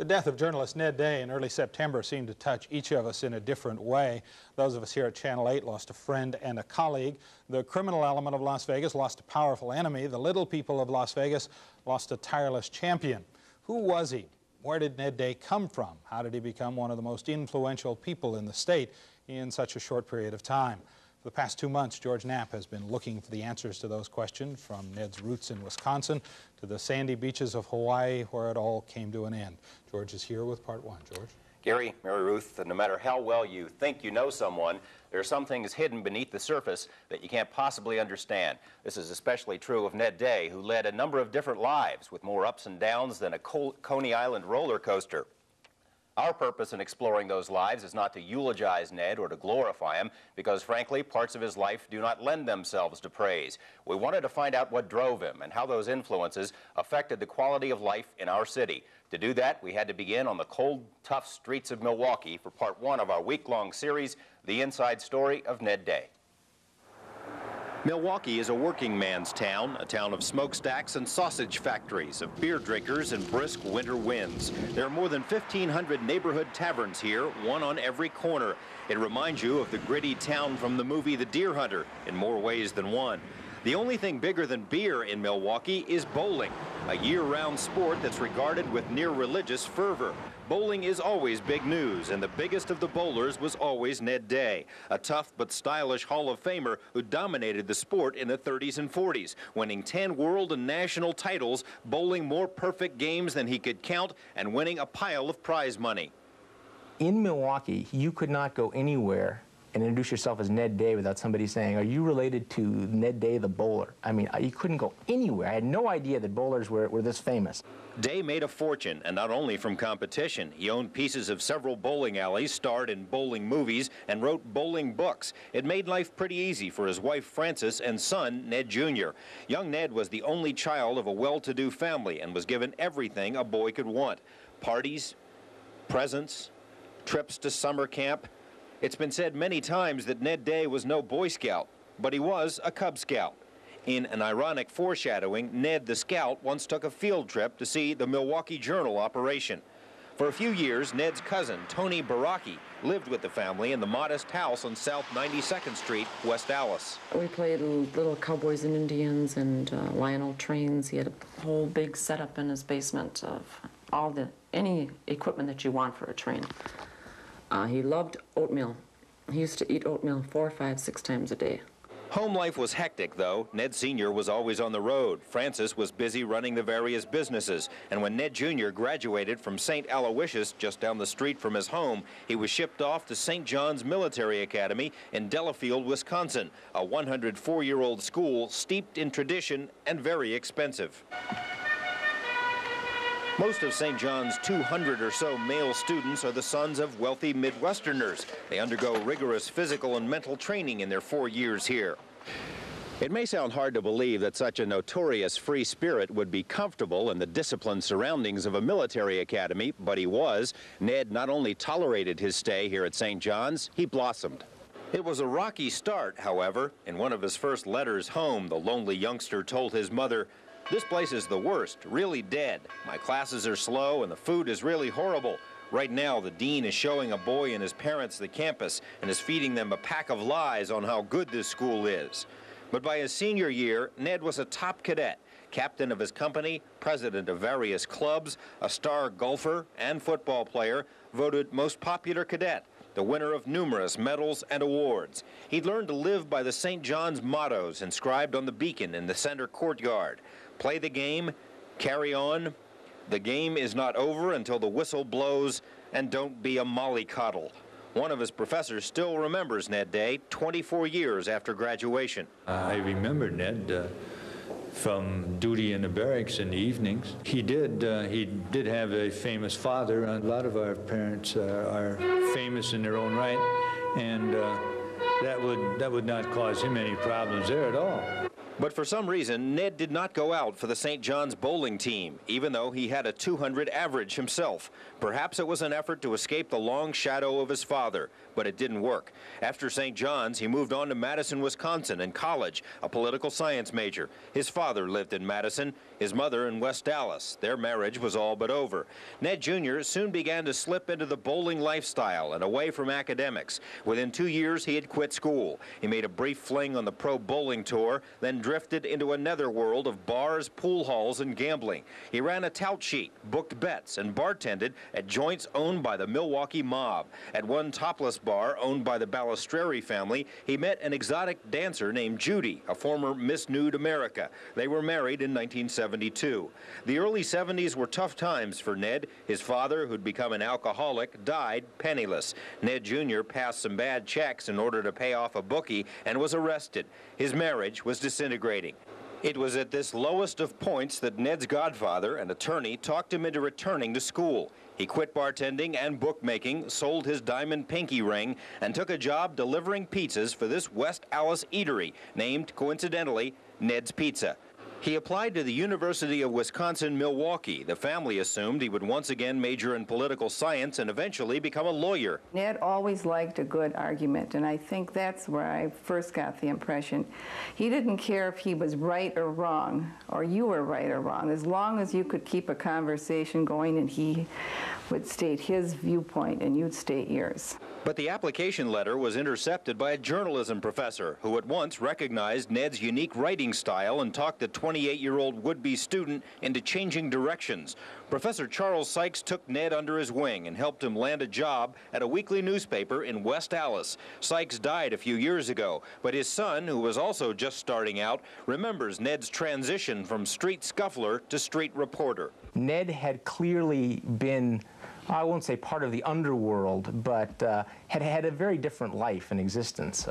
The death of journalist Ned Day in early September seemed to touch each of us in a different way. Those of us here at Channel 8 lost a friend and a colleague. The criminal element of Las Vegas lost a powerful enemy. The little people of Las Vegas lost a tireless champion. Who was he? Where did Ned Day come from? How did he become one of the most influential people in the state in such a short period of time? For the past 2 months, George Knapp has been looking for the answers to those questions, from Ned's roots in Wisconsin to the sandy beaches of Hawaii, where it all came to an end. George is here with part one. George. Gary, Mary Ruth, no matter how well you think you know someone, there are some things hidden beneath the surface that you can't possibly understand. This is especially true of Ned Day, who led a number of different lives with more ups and downs than a Coney Island roller coaster. Our purpose in exploring those lives is not to eulogize Ned or to glorify him, because, frankly, parts of his life do not lend themselves to praise. We wanted to find out what drove him and how those influences affected the quality of life in our city. To do that, we had to begin on the cold, tough streets of Milwaukee for part one of our week-long series, The Inside Story of Ned Day. Milwaukee is a working man's town, a town of smokestacks and sausage factories, of beer drinkers and brisk winter winds. There are more than 1,500 neighborhood taverns here, one on every corner. It reminds you of the gritty town from the movie The Deer Hunter in more ways than one. The only thing bigger than beer in Milwaukee is bowling, a year-round sport that's regarded with near religious fervor. Bowling is always big news, and the biggest of the bowlers was always Ned Day, a tough but stylish Hall of Famer who dominated the sport in the 30s and 40s, winning 10 world and national titles, bowling more perfect games than he could count, and winning a pile of prize money. In Milwaukee, you could not go anywhere and introduce yourself as Ned Day without somebody saying, are you related to Ned Day the bowler? I mean, you couldn't go anywhere. I had no idea that bowlers were this famous. Day made a fortune, and not only from competition. He owned pieces of several bowling alleys, starred in bowling movies, and wrote bowling books. It made life pretty easy for his wife, Frances, and son, Ned Jr. Young Ned was the only child of a well-to-do family and was given everything a boy could want. Parties, presents, trips to summer camp. It's been said many times that Ned Day was no Boy Scout, but he was a Cub Scout. In an ironic foreshadowing, Ned the Scout once took a field trip to see the Milwaukee Journal operation. For a few years, Ned's cousin, Tony Baraki, lived with the family in the modest house on South 92nd Street, West Allis. We played Little Cowboys and Indians and Lionel Trains. He had a whole big setup in his basement of all any equipment that you want for a train. He loved oatmeal. He used to eat oatmeal 4, 5, 6 times a day. Home life was hectic, though. Ned Sr. was always on the road. Frances was busy running the various businesses. And when Ned Jr. graduated from St. Aloysius, just down the street from his home, he was shipped off to St. John's Military Academy in Delafield, Wisconsin, a 104-year-old school steeped in tradition and very expensive. Most of St. John's 200 or so male students are the sons of wealthy Midwesterners. They undergo rigorous physical and mental training in their 4 years here. It may sound hard to believe that such a notorious free spirit would be comfortable in the disciplined surroundings of a military academy, but he was. Ned not only tolerated his stay here at St. John's, he blossomed. It was a rocky start, however. In one of his first letters home, the lonely youngster told his mother, "This place is the worst, really dead. My classes are slow and the food is really horrible. Right now, the dean is showing a boy and his parents the campus and is feeding them a pack of lies on how good this school is." But by his senior year, Ned was a top cadet, captain of his company, president of various clubs, a star golfer and football player, voted most popular cadet, the winner of numerous medals and awards. He'd learned to live by the St. John's mottos inscribed on the beacon in the center courtyard. Play the game, carry on, the game is not over until the whistle blows, and don't be a mollycoddle. One of his professors still remembers Ned Day 24 years after graduation. I remember Ned from duty in the barracks in the evenings. He did have a famous father. A lot of our parents are famous in their own right, and that would not cause him any problems there at all. But for some reason, Ned did not go out for the St. John's bowling team, even though he had a 200 average himself. Perhaps it was an effort to escape the long shadow of his father, but it didn't work. After St. John's, he moved on to Madison, Wisconsin in college, a political science major. His father lived in Madison, his mother in West Dallas. Their marriage was all but over. Ned Jr. soon began to slip into the bowling lifestyle and away from academics. Within 2 years, he had quit school. He made a brief fling on the pro bowling tour, then drifted into another world of bars, pool halls, and gambling. He ran a tout sheet, booked bets, and bartended at joints owned by the Milwaukee mob. At one topless bar owned by the Balestrieri family, he met an exotic dancer named Judy, a former Miss Nude America. They were married in 1972. The early 70s were tough times for Ned. His father, who'd become an alcoholic, died penniless. Ned Jr. passed some bad checks in order to pay off a bookie and was arrested. His marriage was disintegrating. It was at this lowest of points that Ned's godfather, an attorney, talked him into returning to school. He quit bartending and bookmaking, sold his diamond pinky ring, and took a job delivering pizzas for this West Allis eatery, named, coincidentally, Ned's Pizza. He applied to the University of Wisconsin-Milwaukee. The family assumed he would once again major in political science and eventually become a lawyer. Ned always liked a good argument, and I think that's where I first got the impression. He didn't care if he was right or wrong, or you were right or wrong, as long as you could keep a conversation going and he would state his viewpoint and you'd state yours. But the application letter was intercepted by a journalism professor who at once recognized Ned's unique writing style and talked the 28-year-old would-be student into changing directions. Professor Charles Sykes took Ned under his wing and helped him land a job at a weekly newspaper in West Allis. Sykes died a few years ago, but his son, who was also just starting out, remembers Ned's transition from street scuffler to street reporter. Ned had clearly been, I won't say part of the underworld, but had had a very different life and existence.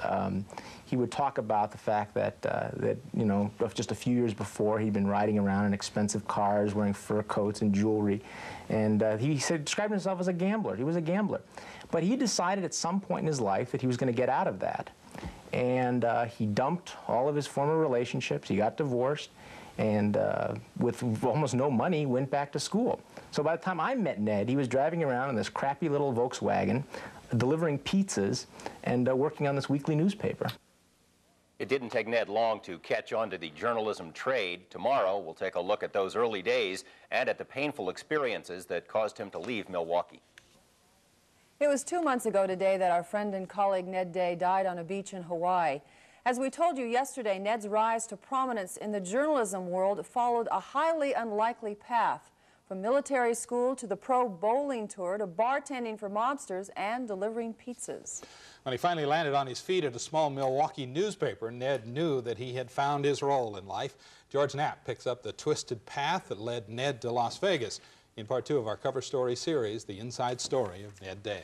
He would talk about the fact that, you know, just a few years before, he'd been riding around in expensive cars, wearing fur coats and jewelry, and he said, described himself as a gambler. He was a gambler. But he decided at some point in his life that he was going to get out of that, and he dumped all of his former relationships. He got divorced, and with almost no money, went back to school. So by the time I met Ned, he was driving around in this crappy little Volkswagen, delivering pizzas, and working on this weekly newspaper. It didn't take Ned long to catch on to the journalism trade. Tomorrow, we'll take a look at those early days and at the painful experiences that caused him to leave Milwaukee. It was 2 months ago today that our friend and colleague Ned Day died on a beach in Hawaii. As we told you yesterday, Ned's rise to prominence in the journalism world followed a highly unlikely path, from military school to the pro bowling tour to bartending for mobsters and delivering pizzas. When he finally landed on his feet at a small Milwaukee newspaper, Ned knew that he had found his role in life. George Knapp picks up the twisted path that led Ned to Las Vegas in part two of our cover story series, The Inside Story of Ned Day.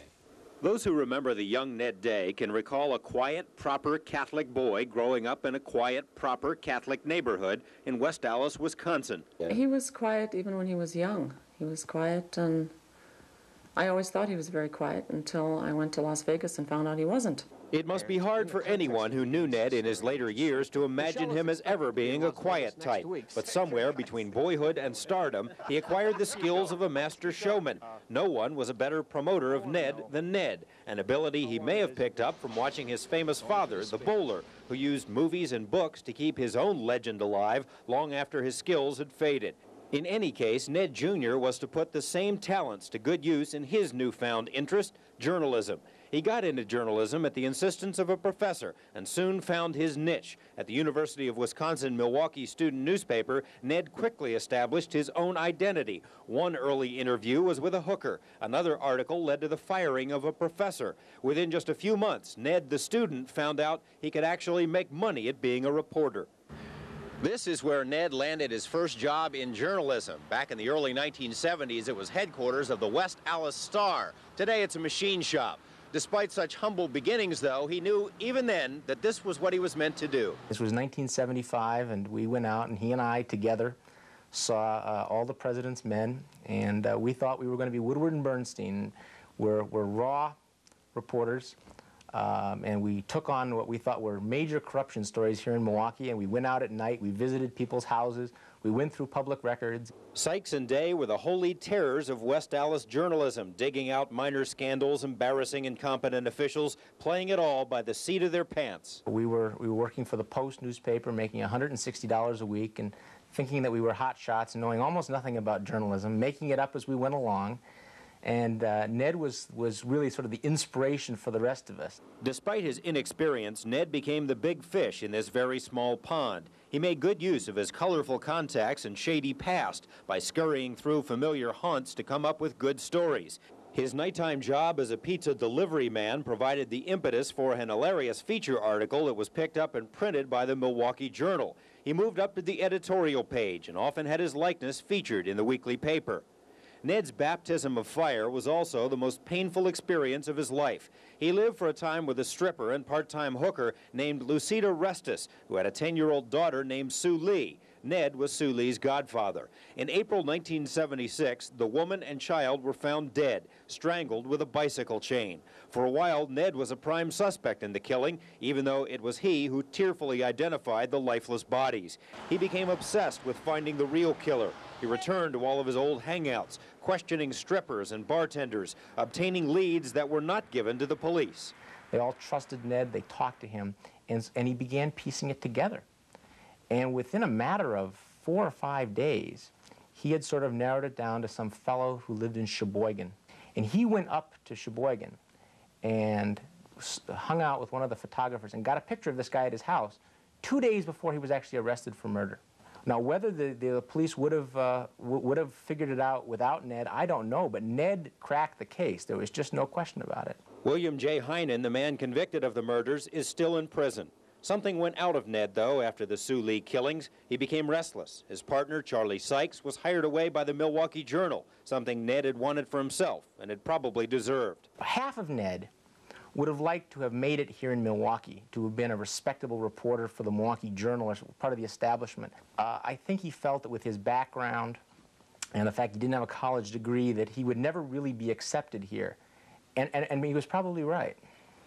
Those who remember the young Ned Day can recall a quiet, proper Catholic boy growing up in a quiet, proper Catholic neighborhood in West Allis, Wisconsin. He was quiet even when he was young. He was quiet, and I always thought he was very quiet until I went to Las Vegas and found out he wasn't. It must be hard for anyone who knew Ned in his later years to imagine him as ever being a quiet type, but somewhere between boyhood and stardom, he acquired the skills of a master showman. No one was a better promoter of Ned than Ned, an ability he may have picked up from watching his famous father, the bowler, who used movies and books to keep his own legend alive long after his skills had faded. In any case, Ned Jr. was to put the same talents to good use in his newfound interest, journalism. He got into journalism at the insistence of a professor and soon found his niche. At the University of Wisconsin-Milwaukee student newspaper, Ned quickly established his own identity. One early interview was with a hooker. Another article led to the firing of a professor. Within just a few months, Ned, the student, found out he could actually make money at being a reporter. This is where Ned landed his first job in journalism. Back in the early 1970s, it was headquarters of the West Allis Star. Today, it's a machine shop. Despite such humble beginnings, though, he knew even then that this was what he was meant to do. This was 1975, and we went out, and he and I together saw All the President's Men, and we thought we were going to be Woodward and Bernstein. We're raw reporters. And we took on what we thought were major corruption stories here in Milwaukee, and we went out at night, we visited people's houses, we went through public records. Sykes and Day were the holy terrors of West Allis journalism, digging out minor scandals, embarrassing incompetent officials, playing it all by the seat of their pants. We were working for the Post newspaper, making $160 a week, and thinking that we were hot shots, and knowing almost nothing about journalism, making it up as we went along. And Ned was really sort of the inspiration for the rest of us. Despite his inexperience, Ned became the big fish in this very small pond. He made good use of his colorful contacts and shady past by scurrying through familiar haunts to come up with good stories. His nighttime job as a pizza delivery man provided the impetus for an hilarious feature article that was picked up and printed by the Milwaukee Journal. He moved up to the editorial page and often had his likeness featured in the weekly paper. Ned's baptism of fire was also the most painful experience of his life. He lived for a time with a stripper and part-time hooker named Lucida Restus, who had a 10-year-old daughter named Sue Lee. Ned was Sue Lee's godfather. In April 1976, the woman and child were found dead, strangled with a bicycle chain. For a while, Ned was a prime suspect in the killing, even though it was he who tearfully identified the lifeless bodies. He became obsessed with finding the real killer. He returned to all of his old hangouts, questioning strippers and bartenders, obtaining leads that were not given to the police. They all trusted Ned, they talked to him, and he began piecing it together. And within a matter of 4 or 5 days, he had sort of narrowed it down to some fellow who lived in Sheboygan. And he went up to Sheboygan and hung out with one of the photographers and got a picture of this guy at his house 2 days before he was actually arrested for murder. Now, whether the police would have figured it out without Ned, I don't know, but Ned cracked the case. There was just no question about it. William J. Heinen, the man convicted of the murders, is still in prison. Something went out of Ned, though, after the Sue Lee killings. He became restless. His partner, Charlie Sykes, was hired away by the Milwaukee Journal, something Ned had wanted for himself and had probably deserved. Half of Ned would have liked to have made it here in Milwaukee, to have been a respectable reporter for the Milwaukee Journal or part of the establishment. I think he felt that with his background and the fact he didn't have a college degree that he would never really be accepted here. And he was probably right.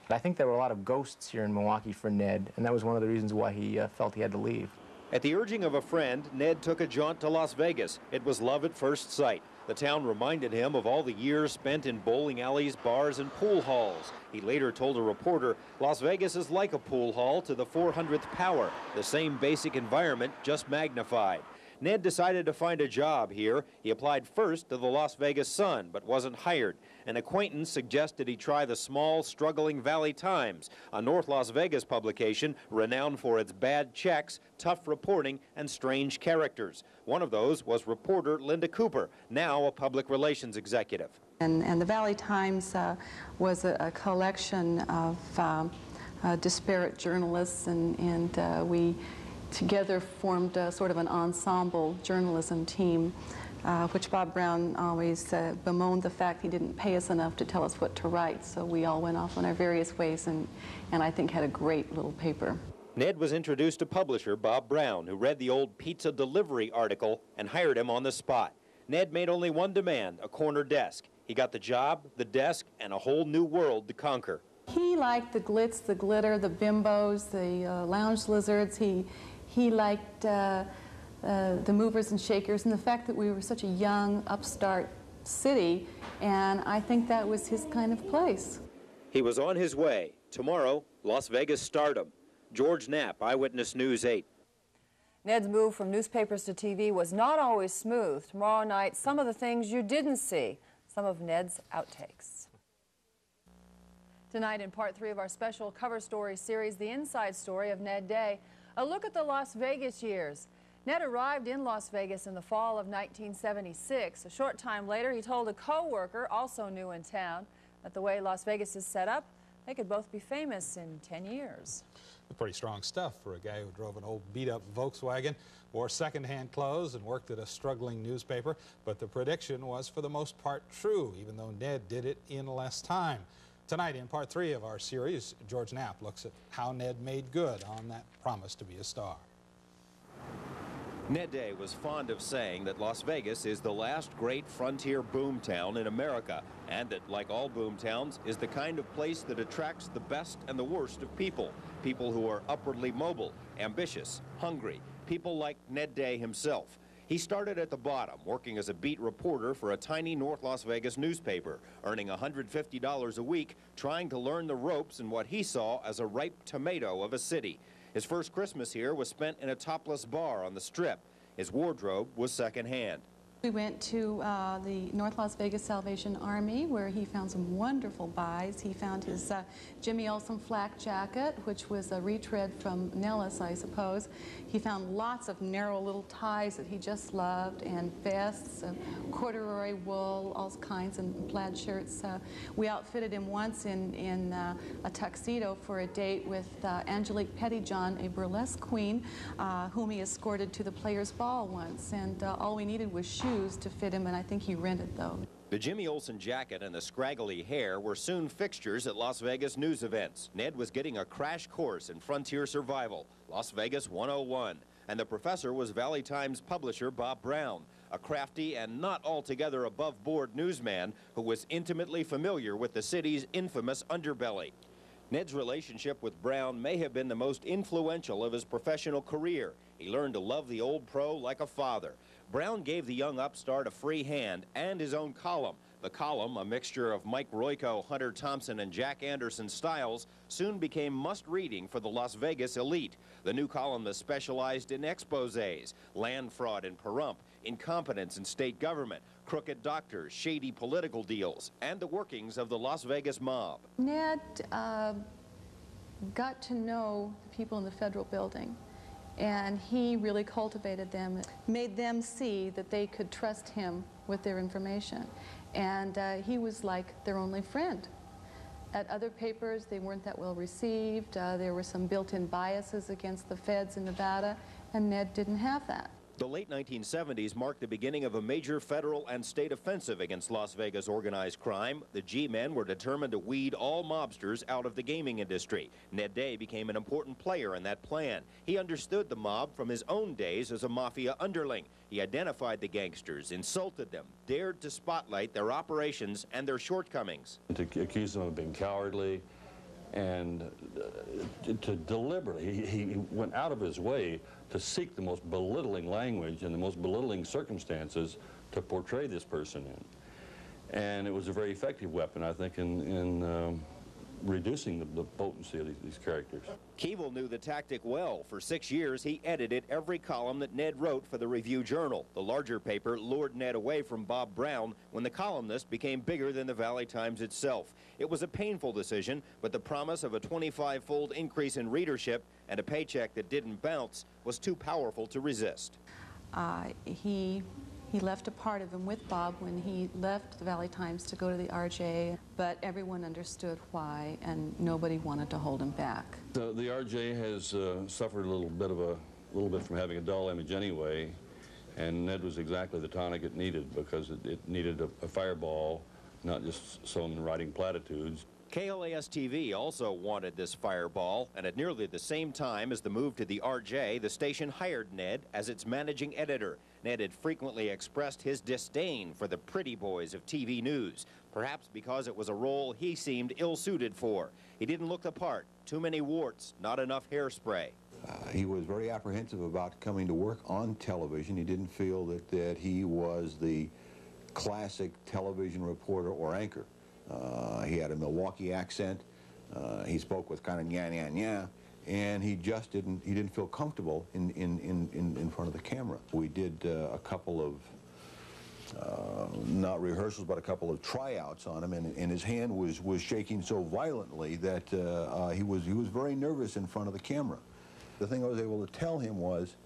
But I think there were a lot of ghosts here in Milwaukee for Ned, and that was one of the reasons why he felt he had to leave. At the urging of a friend, Ned took a jaunt to Las Vegas. It was love at first sight. The town reminded him of all the years spent in bowling alleys, bars, and pool halls. He later told a reporter, Las Vegas is like a pool hall to the 400th power, the same basic environment, just magnified. Ned decided to find a job here. He applied first to the Las Vegas Sun, but wasn't hired. An acquaintance suggested he try the small, struggling Valley Times, a North Las Vegas publication renowned for its bad checks, tough reporting, and strange characters. One of those was reporter Linda Cooper, now a public relations executive. And the Valley Times was a collection of disparate journalists, and we together formed sort of an ensemble journalism team, which Bob Brown always bemoaned the fact he didn't pay us enough to tell us what to write, so we all went off on our various ways and I think had a great little paper. Ned was introduced to publisher Bob Brown, who read the old pizza delivery article and hired him on the spot. Ned made only one demand, a corner desk. He got the job, the desk, and a whole new world to conquer. He liked the glitz, the glitter, the bimbos, the lounge lizards. He liked the movers and shakers and the fact that we were such a young, upstart city, and I think that was his kind of place. He was on his way. Tomorrow, Las Vegas stardom. George Knapp, Eyewitness News 8. Ned's move from newspapers to TV was not always smooth. Tomorrow night, some of the things you didn't see, some of Ned's outtakes. Tonight in part 3 of our special cover story series, The Inside Story of Ned Day, a look at the Las Vegas years. Ned arrived in Las Vegas in the fall of 1976. A short time later, he told a co-worker, also new in town, that the way Las Vegas is set up, they could both be famous in 10 years. Pretty strong stuff for a guy who drove an old beat-up Volkswagen, wore second-hand clothes, and worked at a struggling newspaper. But the prediction was, for the most part, true, even though Ned did it in less time. Tonight, in part 3 of our series, George Knapp looks at how Ned made good on that promise to be a star. Ned Day was fond of saying that Las Vegas is the last great frontier boomtown in America, and that, like all boomtowns, is the kind of place that attracts the best and the worst of people, people who are upwardly mobile, ambitious, hungry, people like Ned Day himself. He started at the bottom, working as a beat reporter for a tiny North Las Vegas newspaper, earning $150 a week, trying to learn the ropes in what he saw as a ripe tomato of a city. His first Christmas here was spent in a topless bar on the Strip. His wardrobe was secondhand. We went to the North Las Vegas Salvation Army, where he found some wonderful buys. He found his Jimmy Olsen flak jacket, which was a retread from Nellis, I suppose. He found lots of narrow little ties that he just loved, and vests, and corduroy wool, all kinds, and plaid shirts. We outfitted him once in a tuxedo for a date with Angelique Pettyjohn, a burlesque queen, whom he escorted to the Players' Ball once, and all we needed was shoes to fit him, and I think he rented those. The Jimmy Olsen jacket and the scraggly hair were soon fixtures at Las Vegas news events. Ned was getting a crash course in frontier survival, Las Vegas 101, and the professor was Valley Times publisher Bob Brown, a crafty and not altogether above-board newsman who was intimately familiar with the city's infamous underbelly. Ned's relationship with Brown may have been the most influential of his professional career. He learned to love the old pro like a father. Brown gave the young upstart a free hand and his own column. The column, a mixture of Mike Royko, Hunter Thompson, and Jack Anderson styles, soon became must-reading for the Las Vegas elite. The new columnist specialized in exposés, land fraud in Pahrump, incompetence in state government, crooked doctors, shady political deals, and the workings of the Las Vegas mob. Ned got to know the people in the federal building, and he really cultivated them, made them see that they could trust him with their information. And he was like their only friend. At other papers, they weren't that well received. There were some built-in biases against the feds in Nevada, and Ned didn't have that. The late 1970s marked the beginning of a major federal and state offensive against Las Vegas organized crime. The G-men were determined to weed all mobsters out of the gaming industry. Ned Day became an important player in that plan. He understood the mob from his own days as a mafia underling. He identified the gangsters, insulted them, dared to spotlight their operations and their shortcomings. To accuse them of being cowardly and to deliberately, he went out of his way to seek the most belittling language and the most belittling circumstances to portray this person in. And it was a very effective weapon, I think, in reducing the potency of these characters. Keeble knew the tactic well. For 6 years, he edited every column that Ned wrote for the Review-Journal. The larger paper lured Ned away from Bob Brown when the columnist became bigger than the Valley Times itself. It was a painful decision, but the promise of a 25-fold increase in readership and a paycheck that didn't bounce was too powerful to resist. He left a part of him with Bob when he left the Valley Times to go to the RJ, but everyone understood why, and nobody wanted to hold him back. The RJ has suffered a little bit from having a dull image anyway, and Ned was exactly the tonic it needed, because it needed a fireball, not just someone writing platitudes. KLAS-TV also wanted this fireball, and at nearly the same time as the move to the RJ, the station hired Ned as its managing editor. Ned had frequently expressed his disdain for the pretty boys of TV news, perhaps because it was a role he seemed ill-suited for. He didn't look the part. Too many warts, not enough hairspray. He was very apprehensive about coming to work on television. He didn't feel that he was the classic television reporter or anchor. He had a Milwaukee accent, he spoke with kind of nya-nya-nya, and he just didn't feel comfortable in front of the camera. We did a couple of, not rehearsals, but a couple of tryouts on him, and his hand was shaking so violently that he was very nervous in front of the camera. The thing I was able to tell him was,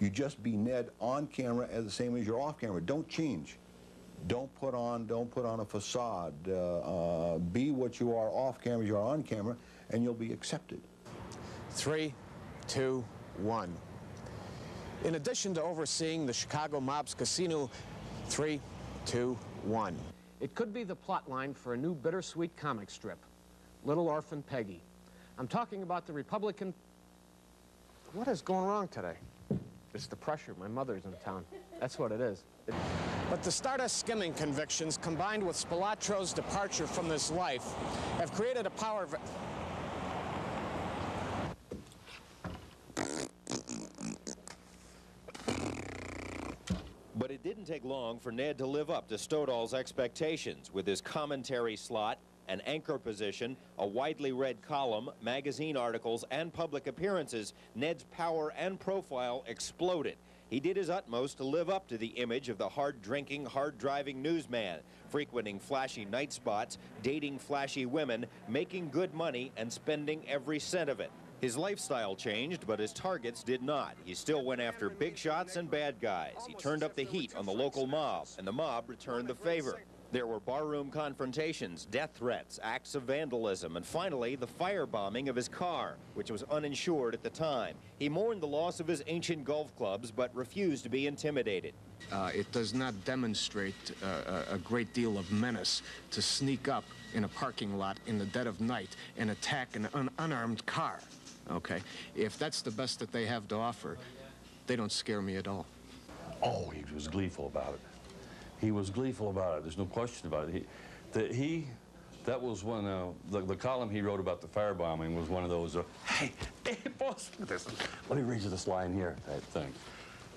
you just be Ned on camera as the same as you're off camera, don't change. Don't put on a facade. Be what you are off camera, you are on camera, and you'll be accepted. 3, 2, 1. In addition to overseeing the Chicago mob's casino, 3, 2, 1. It could be the plot line for a new bittersweet comic strip, Little Orphan Peggy. I'm talking about the Republican... What is going wrong today? It's the pressure. My mother's in town. That's what it is. But the Stardust skimming convictions, combined with Spilatro's departure from this life, have created a power... But it didn't take long for Ned to live up to Stoddall's expectations with his commentary slot, an anchor position, a widely read column, magazine articles, and public appearances. Ned's power and profile exploded. He did his utmost to live up to the image of the hard-drinking, hard-driving newsman, frequenting flashy night spots, dating flashy women, making good money, and spending every cent of it. His lifestyle changed, but his targets did not. He still went after big shots and bad guys. He turned up the heat on the local mob, and the mob returned the favor. There were barroom confrontations, death threats, acts of vandalism, and finally, the firebombing of his car, which was uninsured at the time. He mourned the loss of his ancient golf clubs, but refused to be intimidated. It does not demonstrate a great deal of menace to sneak up in a parking lot in the dead of night and attack an unarmed car, okay? If that's the best that they have to offer, they don't scare me at all. Oh, he was gleeful about it. He was gleeful about it. There's no question about it. That was one, the column he wrote about the firebombing was one of those, hey, boss, look at this. Let me read you this line here, type thing.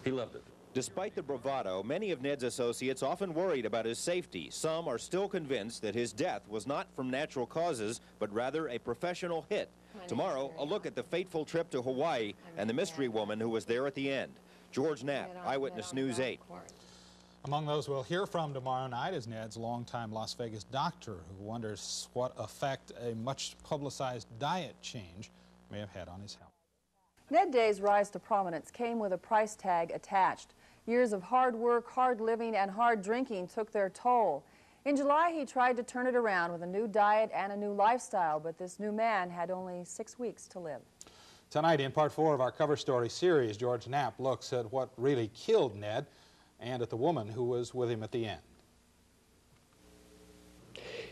He loved it. Despite the bravado, many of Ned's associates often worried about his safety. Some are still convinced that his death was not from natural causes, but rather a professional hit. Tomorrow, a look at the fateful trip to Hawaii and the mystery woman who was there at the end. George Knapp, Eyewitness News 8. Among those we'll hear from tomorrow night is Ned's longtime Las Vegas doctor, who wonders what effect a much-publicized diet change may have had on his health. Ned Day's rise to prominence came with a price tag attached. Years of hard work, hard living, and hard drinking took their toll. In July, he tried to turn it around with a new diet and a new lifestyle, but this new man had only 6 weeks to live. Tonight, in Part 4 of our cover story series, George Knapp looks at what really killed Ned, and at the woman who was with him at the end.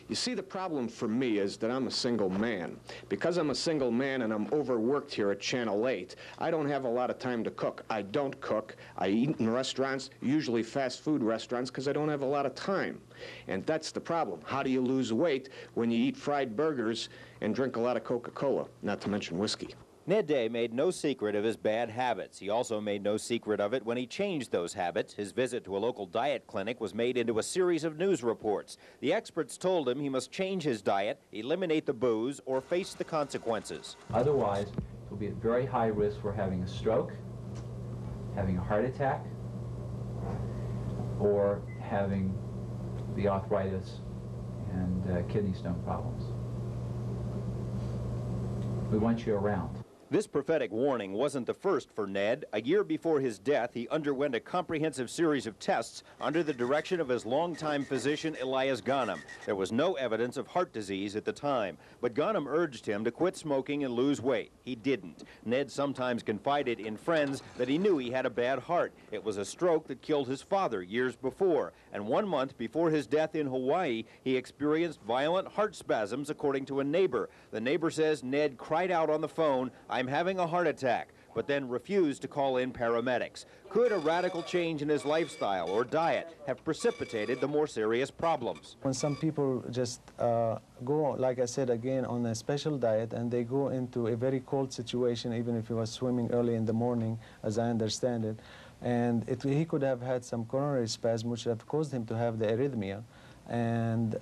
You see, the problem for me is that I'm a single man. Because I'm a single man and I'm overworked here at Channel 8, I don't have a lot of time to cook. I don't cook. I eat in restaurants, usually fast food restaurants, because I don't have a lot of time. And that's the problem. How do you lose weight when you eat fried burgers and drink a lot of Coca-Cola, not to mention whiskey? Ned Day made no secret of his bad habits. He also made no secret of it when he changed those habits. His visit to a local diet clinic was made into a series of news reports. The experts told him he must change his diet, eliminate the booze, or face the consequences. Otherwise, he'll be at very high risk for having a stroke, having a heart attack, or having the arthritis and kidney stone problems. We want you around. This prophetic warning wasn't the first for Ned. A year before his death, he underwent a comprehensive series of tests under the direction of his longtime physician, Elias Ghanem. There was no evidence of heart disease at the time, but Ghanem urged him to quit smoking and lose weight. He didn't. Ned sometimes confided in friends that he knew he had a bad heart. It was a stroke that killed his father years before, and 1 month before his death in Hawaii, he experienced violent heart spasms, according to a neighbor. The neighbor says Ned cried out on the phone, "I'm having a heart attack," but then refused to call in paramedics. Could a radical change in his lifestyle or diet have precipitated the more serious problems? When some people just go, like I said again, on a special diet, and they go into a very cold situation, even if he was swimming early in the morning, as I understand it, and he could have had some coronary spasm, which have caused him to have the arrhythmia, and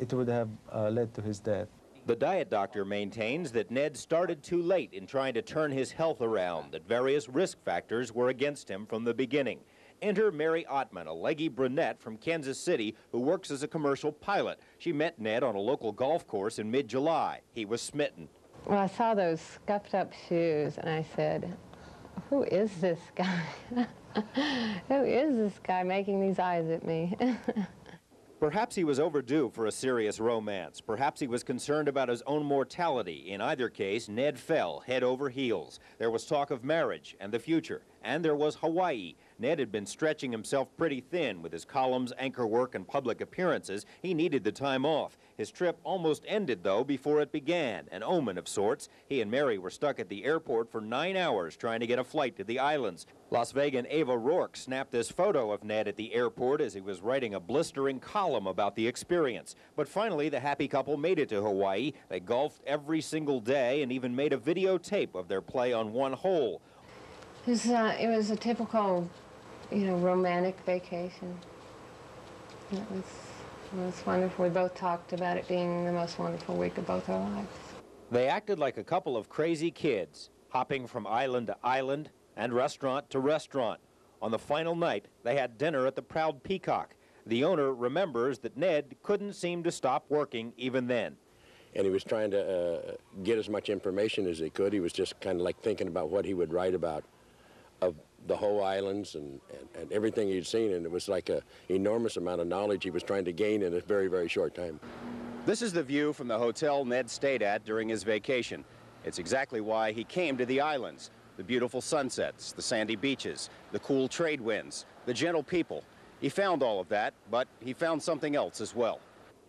it would have led to his death. The diet doctor maintains that Ned started too late in trying to turn his health around, that various risk factors were against him from the beginning. Enter Mary Ottman, a leggy brunette from Kansas City who works as a commercial pilot. She met Ned on a local golf course in mid-July. He was smitten. Well, I saw those scuffed-up shoes, and I said, "Who is this guy? Who is this guy making these eyes at me?" Perhaps he was overdue for a serious romance. Perhaps he was concerned about his own mortality. In either case, Ned fell head over heels. There was talk of marriage and the future, and there was Hawaii. Ned had been stretching himself pretty thin with his columns, anchor work, and public appearances. He needed the time off. His trip almost ended, though, before it began, an omen of sorts. He and Mary were stuck at the airport for 9 hours trying to get a flight to the islands. Las Vegas' Eva Rourke snapped this photo of Ned at the airport as he was writing a blistering column about the experience. But finally, the happy couple made it to Hawaii. They golfed every single day and even made a videotape of their play on one hole. It was a typical, romantic vacation. It was wonderful. We both talked about it being the most wonderful week of both our lives. They acted like a couple of crazy kids, hopping from island to island and restaurant to restaurant. On the final night, they had dinner at the Proud Peacock. The owner remembers that Ned couldn't seem to stop working even then. And he was trying to get as much information as he could. He was just kind of like thinking about what he would write about of the whole islands and everything he'd seen, and it was like an enormous amount of knowledge he was trying to gain in a very, very short time. This is the view from the hotel Ned stayed at during his vacation. It's exactly why he came to the islands. The beautiful sunsets, the sandy beaches, the cool trade winds, the gentle people. He found all of that, but he found something else as well.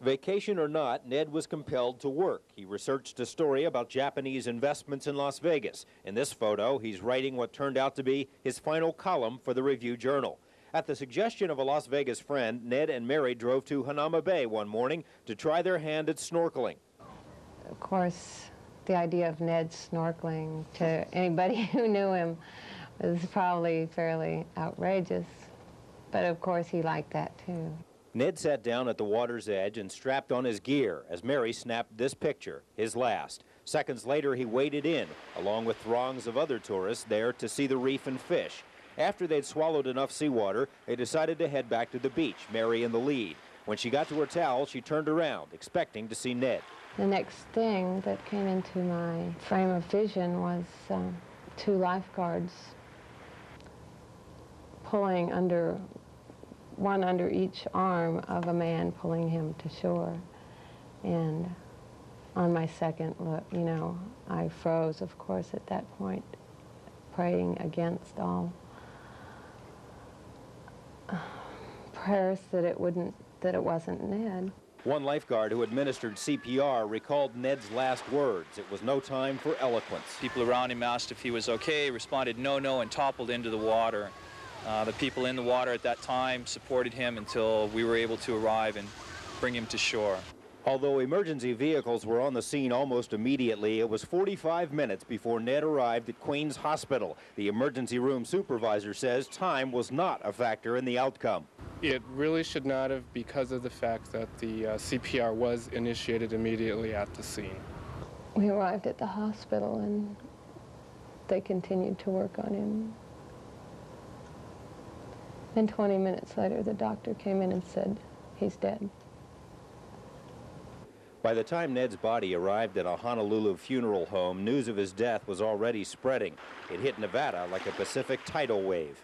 Vacation or not, Ned was compelled to work. He researched a story about Japanese investments in Las Vegas. In this photo, he's writing what turned out to be his final column for the Review-Journal. At the suggestion of a Las Vegas friend, Ned and Mary drove to Hanauma Bay one morning to try their hand at snorkeling. Of course, the idea of Ned snorkeling to anybody who knew him was probably fairly outrageous. But of course, he liked that too. Ned sat down at the water's edge and strapped on his gear as Mary snapped this picture, his last. Seconds later, he waded in, along with throngs of other tourists there to see the reef and fish. After they'd swallowed enough seawater, they decided to head back to the beach, Mary in the lead. When she got to her towel, she turned around, expecting to see Ned. The next thing that came into my frame of vision was two lifeguards pulling under one under each arm of a man pulling him to shore. And on my second look, I froze, of course, at that point, praying against all prayers that it wasn't Ned. One lifeguard who administered CPR recalled Ned's last words. It was no time for eloquence. People around him asked if he was okay, responded no, no, and toppled into the water. The people in the water at that time supported him until we were able to arrive and bring him to shore. Although emergency vehicles were on the scene almost immediately, it was 45 minutes before Ned arrived at Queen's Hospital. The emergency room supervisor says time was not a factor in the outcome. It really should not have, because of the fact that the CPR was initiated immediately at the scene. We arrived at the hospital and they continued to work on him. And 20 minutes later, the doctor came in and said, he's dead. By the time Ned's body arrived at a Honolulu funeral home, news of his death was already spreading. It hit Nevada like a Pacific tidal wave.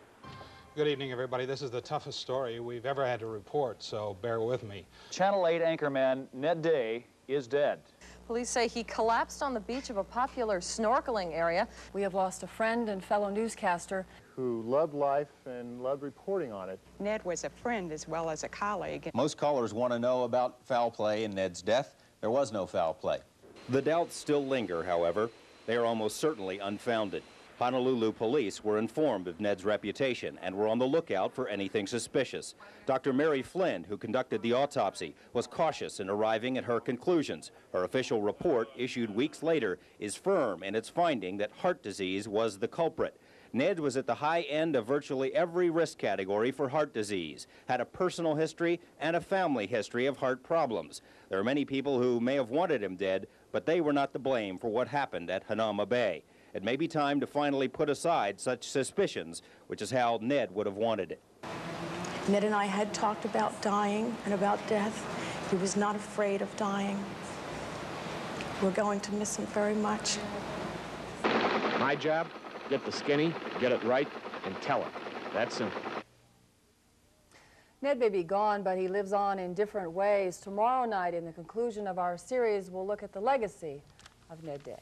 Good evening, everybody. This is the toughest story we've ever had to report, so bear with me. Channel 8 anchorman Ned Day is dead. Police say he collapsed on the beach of a popular snorkeling area. We have lost a friend and fellow newscaster who loved life and loved reporting on it. Ned was a friend as well as a colleague. Most callers want to know about foul play in Ned's death. There was no foul play. The doubts still linger, however. They are almost certainly unfounded. Honolulu police were informed of Ned's reputation and were on the lookout for anything suspicious. Dr. Mary Flynn, who conducted the autopsy, was cautious in arriving at her conclusions. Her official report, issued weeks later, is firm in its finding that heart disease was the culprit. Ned was at the high end of virtually every risk category for heart disease, had a personal history and a family history of heart problems. There are many people who may have wanted him dead, but they were not to blame for what happened at Hanauma Bay. It may be time to finally put aside such suspicions, which is how Ned would have wanted it. Ned and I had talked about dying and about death. He was not afraid of dying. We're going to miss him very much. My job? Get the skinny, get it right, and tell it. That's simple. Ned may be gone, but he lives on in different ways. Tomorrow night, in the conclusion of our series, we'll look at the legacy of Ned Day.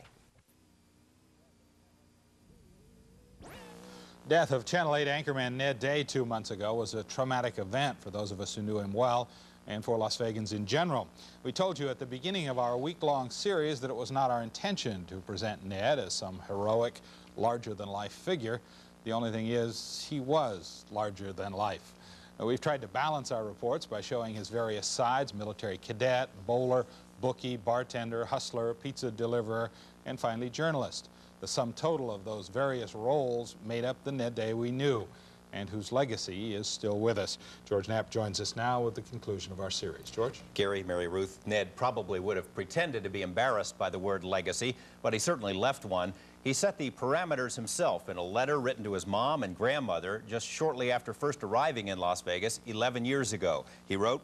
death of Channel 8 anchorman Ned Day 2 months ago was a traumatic event for those of us who knew him well and for Las Vegans in general. We told you at the beginning of our week-long series that it was not our intention to present Ned as some heroic, larger-than-life figure. The only thing is, he was larger than life. We've tried to balance our reports by showing his various sides: military cadet, bowler, bookie, bartender, hustler, pizza deliverer, and finally journalist. The sum total of those various roles made up the Ned Day we knew and whose legacy is still with us. George Knapp joins us now with the conclusion of our series. George? Gary, Mary Ruth, Ned probably would have pretended to be embarrassed by the word legacy, but he certainly left one. He set the parameters himself in a letter written to his mom and grandmother just shortly after first arriving in Las Vegas 11 years ago. He wrote,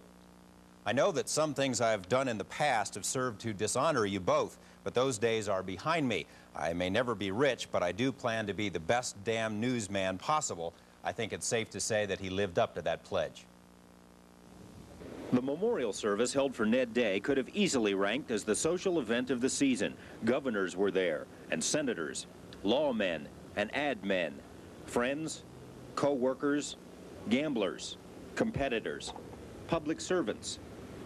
"I know that some things I have done in the past have served to dishonor you both, but those days are behind me. I may never be rich, but I do plan to be the best damn newsman possible." I think it's safe to say that he lived up to that pledge. The memorial service held for Ned Day could have easily ranked as the social event of the season. Governors were there, and senators, lawmen, and ad men, friends, co-workers, gamblers, competitors, public servants,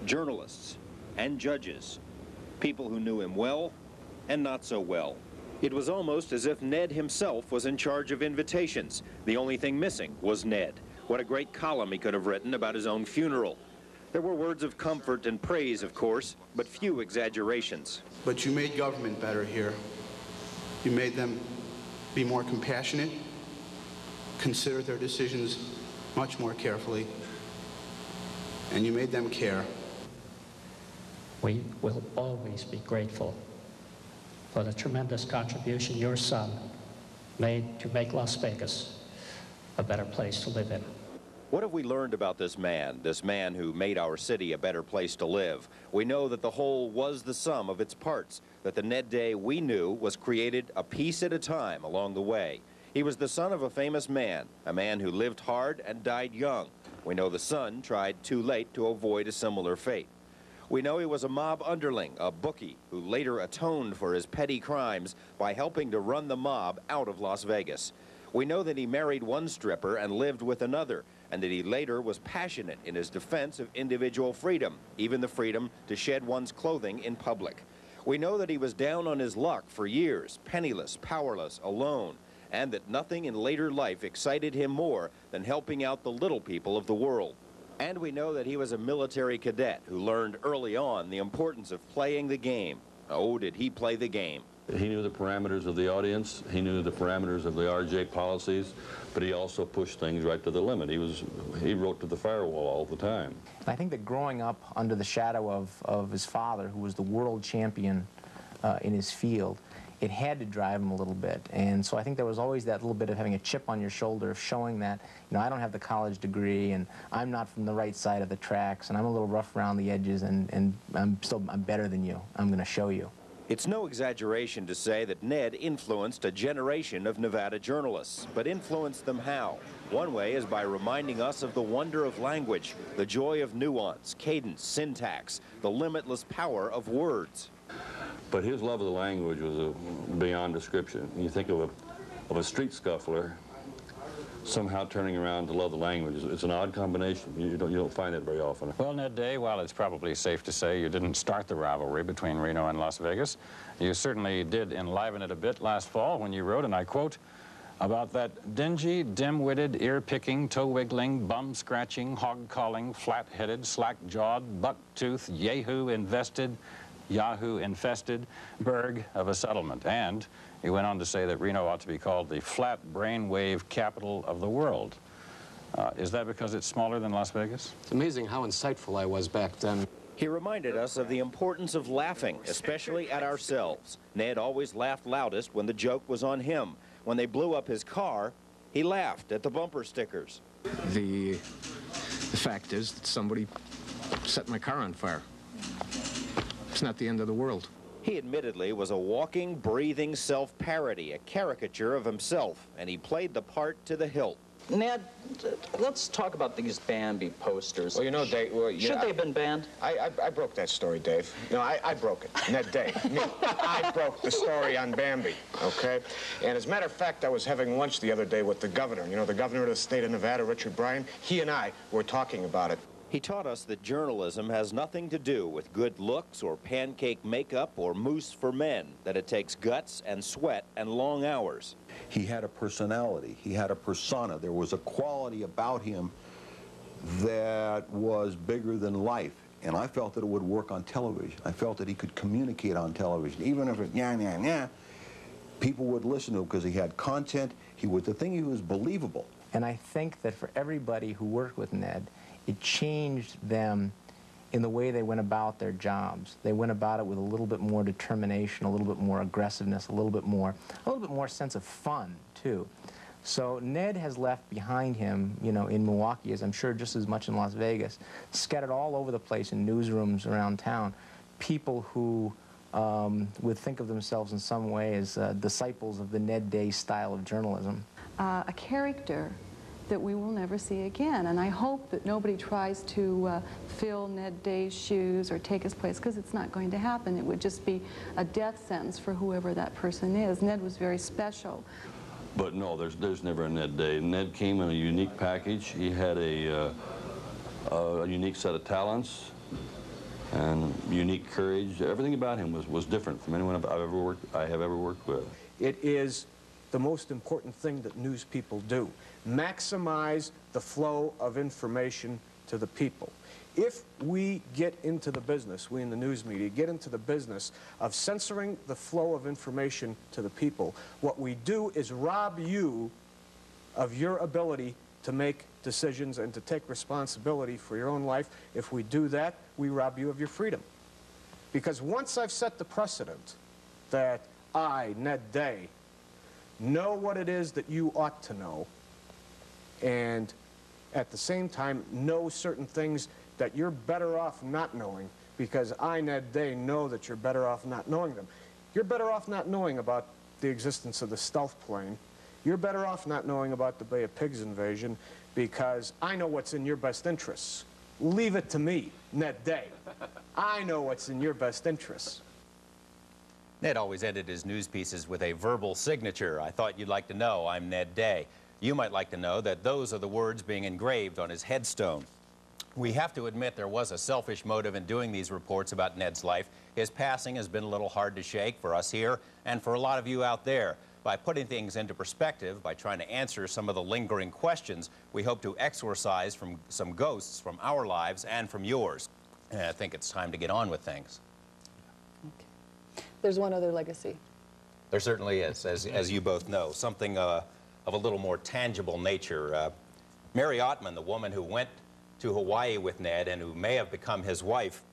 journalists, and judges, people who knew him well and not so well. It was almost as if Ned himself was in charge of invitations. The only thing missing was Ned. What a great column he could have written about his own funeral. There were words of comfort and praise, of course, but few exaggerations. But you made government better here. You made them be more compassionate, consider their decisions much more carefully, and you made them care. We will always be grateful for the tremendous contribution your son made to make Las Vegas a better place to live in. What have we learned about this man who made our city a better place to live? We know that the whole was the sum of its parts, that the Ned Day we knew was created a piece at a time along the way. He was the son of a famous man, a man who lived hard and died young. We know the son tried too late to avoid a similar fate. We know he was a mob underling, a bookie, who later atoned for his petty crimes by helping to run the mob out of Las Vegas. We know that he married one stripper and lived with another, and that he later was passionate in his defense of individual freedom, even the freedom to shed one's clothing in public. We know that he was down on his luck for years, penniless, powerless, alone, and that nothing in later life excited him more than helping out the little people of the world. And we know that he was a military cadet who learned early on the importance of playing the game. Oh, did he play the game. He knew the parameters of the audience. He knew the parameters of the RJ policies, but he also pushed things right to the limit. He wrote to the firewall all the time. I think that growing up under the shadow of his father, who was the world champion in his field, it had to drive him a little bit. And so I think there was always that little bit of having a chip on your shoulder, of showing that, you know, I don't have the college degree, and I'm not from the right side of the tracks, and I'm a little rough around the edges, and I'm better than you. I'm going to show you. It's no exaggeration to say that Ned influenced a generation of Nevada journalists, but influenced them how? One way is by reminding us of the wonder of language, the joy of nuance, cadence, syntax, the limitless power of words. But his love of the language was beyond description. You think of a street scuffler somehow turning around to love the language. It's an odd combination. You don't find it very often. Well, Ned Day, while it's probably safe to say you didn't start the rivalry between Reno and Las Vegas, you certainly did enliven it a bit last fall when you wrote, and I quote, about that dingy, dim-witted, ear-picking, toe-wiggling, bum-scratching, hog-calling, flat-headed, slack-jawed, buck-toothed, yahoo-invested, Yahoo-infested burg of a settlement. And he went on to say that Reno ought to be called the flat brainwave capital of the world. Is that because it's smaller than Las Vegas? It's amazing how insightful I was back then. He reminded us of the importance of laughing, especially at ourselves. Ned always laughed loudest when the joke was on him. When they blew up his car, he laughed at the bumper stickers. The fact is that somebody set my car on fire. It's not the end of the world. He admittedly was a walking, breathing self-parody, a caricature of himself, and he played the part to the hilt. Ned, let's talk about these Bambi posters. Well, you know, Dave... Well, yeah, should they have been banned? I broke that story, Dave. No, I broke it. Ned Day. Me. I broke the story on Bambi, okay? And as a matter of fact, I was having lunch the other day with the governor. You know, the governor of the state of Nevada, Richard Bryan. He and I were talking about it. He taught us that journalism has nothing to do with good looks or pancake makeup or mousse for men, that it takes guts and sweat and long hours. He had a personality. He had a persona. There was a quality about him that was bigger than life. And I felt that it would work on television. I felt that he could communicate on television. Even if it's yeah, yeah, yeah, people would listen to him because he had content. He was the thing, he was believable. And I think that for everybody who worked with Ned, it changed them in the way they went about their jobs. They went about it with a little bit more determination, a little bit more aggressiveness, a little bit more sense of fun, too. So Ned has left behind him, you know, in Milwaukee, as I'm sure just as much in Las Vegas, scattered all over the place in newsrooms around town, people who would think of themselves in some way as disciples of the Ned Day style of journalism. A character that we will never see again. And I hope that nobody tries to fill Ned Day's shoes or take his place, because it's not going to happen. It would just be a death sentence for whoever that person is. Ned was very special. But no, there's never a Ned Day. Ned came in a unique package. He had a unique set of talents and unique courage. Everything about him was different from anyone I have ever worked with. It is the most important thing that news people do. Maximize the flow of information to the people. If we get into the business, we in the news media get into the business of censoring the flow of information to the people, what we do is rob you of your ability to make decisions and to take responsibility for your own life. If we do that, we rob you of your freedom. Because once I've set the precedent that I, Ned Day, know what it is that you ought to know, and at the same time know certain things that you're better off not knowing, because I, Ned Day, know that you're better off not knowing them. You're better off not knowing about the existence of the stealth plane. You're better off not knowing about the Bay of Pigs invasion, because I know what's in your best interests. Leave it to me, Ned Day. I know what's in your best interests. Ned always ended his news pieces with a verbal signature. I thought you'd like to know I'm Ned Day. You might like to know that those are the words being engraved on his headstone. We have to admit there was a selfish motive in doing these reports about Ned's life. His passing has been a little hard to shake for us here and for a lot of you out there. By putting things into perspective, by trying to answer some of the lingering questions, we hope to exorcise from some ghosts from our lives and from yours. And I think it's time to get on with things. There's one other legacy. There certainly is, as you both know, something of a little more tangible nature. Mary Ottman, the woman who went to Hawaii with Ned and who may have become his wife,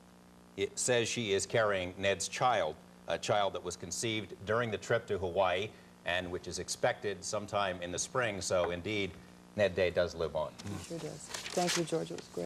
it says she is carrying Ned's child, a child that was conceived during the trip to Hawaii and which is expected sometime in the spring. So indeed, Ned Day does live on. He sure does. Thank you, George. It was great.